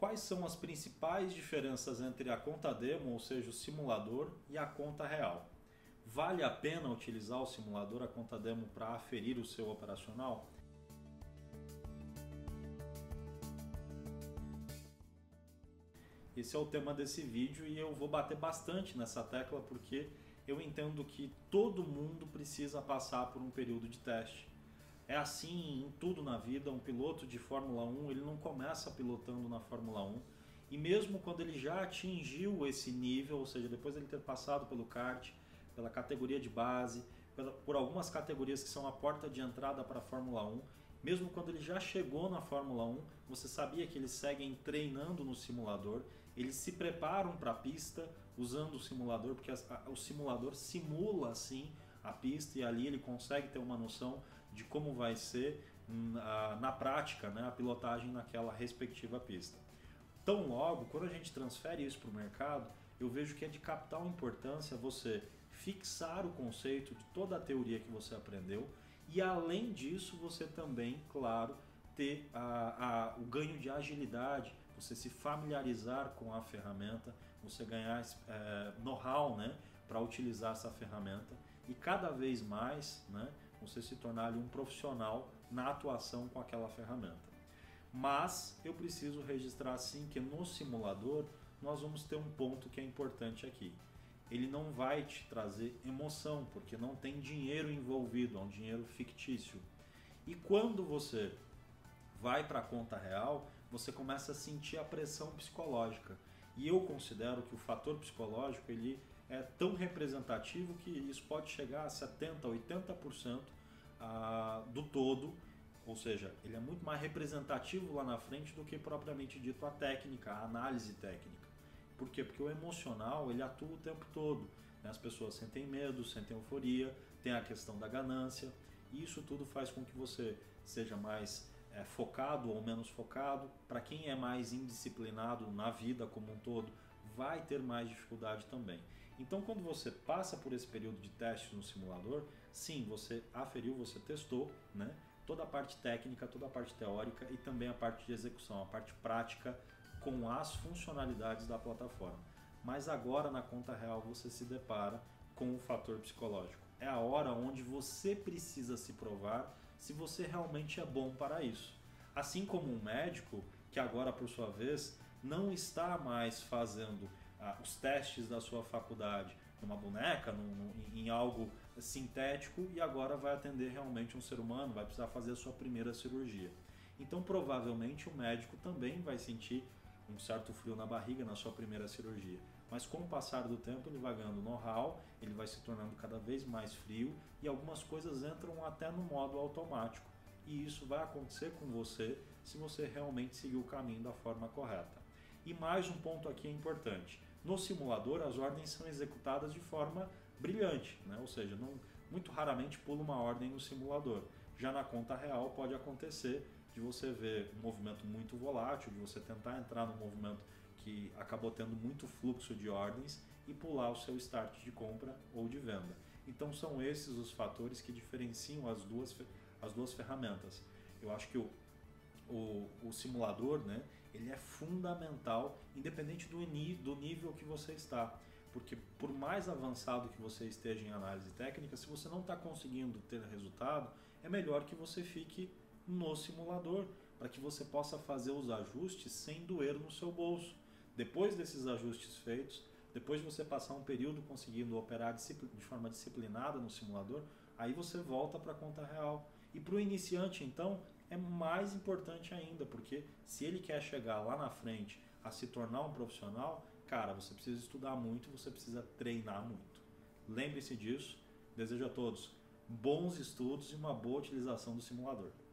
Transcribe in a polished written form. Quais são as principais diferenças entre a conta demo, ou seja, o simulador, e a conta real? Vale a pena utilizar o simulador, a conta demo, para aferir o seu operacional? Esse é o tema desse vídeo e eu vou bater bastante nessa tecla porque eu entendo que todo mundo precisa passar por um período de teste. É assim em tudo na vida. Um piloto de Fórmula 1, ele não começa pilotando na Fórmula 1. E mesmo quando ele já atingiu esse nível, ou seja, depois de ele ter passado pelo kart, pela categoria de base, por algumas categorias que são a porta de entrada para a Fórmula 1, mesmo quando ele já chegou na Fórmula 1, você sabia que eles seguem treinando no simulador, eles se preparam para a pista usando o simulador, porque o simulador simula assim a pista e ali ele consegue ter uma noção de como vai ser na prática, né, a pilotagem naquela respectiva pista. Tão logo, quando a gente transfere isso para o mercado, eu vejo que é de capital importância você fixar o conceito de toda a teoria que você aprendeu e, além disso, você também, claro, ter o ganho de agilidade, você se familiarizar com a ferramenta, você ganhar know-how, né, para utilizar essa ferramenta e cada vez mais, né, você se tornar ali um profissional na atuação com aquela ferramenta. Mas eu preciso registrar sim que no simulador nós vamos ter um ponto que é importante aqui. Ele não vai te trazer emoção, porque não tem dinheiro envolvido, é um dinheiro fictício. E quando você vai para a conta real, você começa a sentir a pressão psicológica. E eu considero que o fator psicológico ele é tão representativo que isso pode chegar a 70%, 80% do todo, ou seja, ele é muito mais representativo lá na frente do que propriamente dito a técnica, a análise técnica. Por quê? Porque o emocional ele atua o tempo todo, né? As pessoas sentem medo, sentem euforia, tem a questão da ganância, e isso tudo faz com que você seja mais focado ou menos focado. Para quem é mais indisciplinado na vida como um todo, vai ter mais dificuldade também. Então, quando você passa por esse período de testes no simulador, sim, você aferiu, você testou, né, toda a parte técnica, toda a parte teórica e também a parte de execução, a parte prática com as funcionalidades da plataforma. Mas agora, na conta real, você se depara com o fator psicológico. É a hora onde você precisa se provar se você realmente é bom para isso. Assim como um médico, que agora, por sua vez, não está mais fazendo os testes da sua faculdade numa boneca, em algo sintético, e agora vai atender realmente um ser humano, vai precisar fazer a sua primeira cirurgia. Então, provavelmente, o médico também vai sentir um certo frio na barriga na sua primeira cirurgia. Mas com o passar do tempo ele vai ganhando know-how, ele vai se tornando cada vez mais frio e algumas coisas entram até no modo automático. E isso vai acontecer com você se você realmente seguir o caminho da forma correta. E mais um ponto aqui é importante. No simulador as ordens são executadas de forma brilhante, né? Ou seja, muito raramente pula uma ordem no simulador. Já na conta real pode acontecer de você ver um movimento muito volátil, de você tentar entrar num movimento que acabou tendo muito fluxo de ordens e pular o seu start de compra ou de venda. Então são esses os fatores que diferenciam as duas ferramentas. Eu acho que o simulador, né, ele é fundamental, independente do nível que você está. Porque por mais avançado que você esteja em análise técnica, se você não está conseguindo ter resultado, é melhor que você fique no simulador, para que você possa fazer os ajustes sem doer no seu bolso. Depois desses ajustes feitos, depois de você passar um período conseguindo operar de forma disciplinada no simulador, aí você volta para a conta real. E para o iniciante, então, é mais importante ainda, porque se ele quer chegar lá na frente a se tornar um profissional, cara, você precisa estudar muito, você precisa treinar muito. Lembre-se disso. Desejo a todos bons estudos e uma boa utilização do simulador.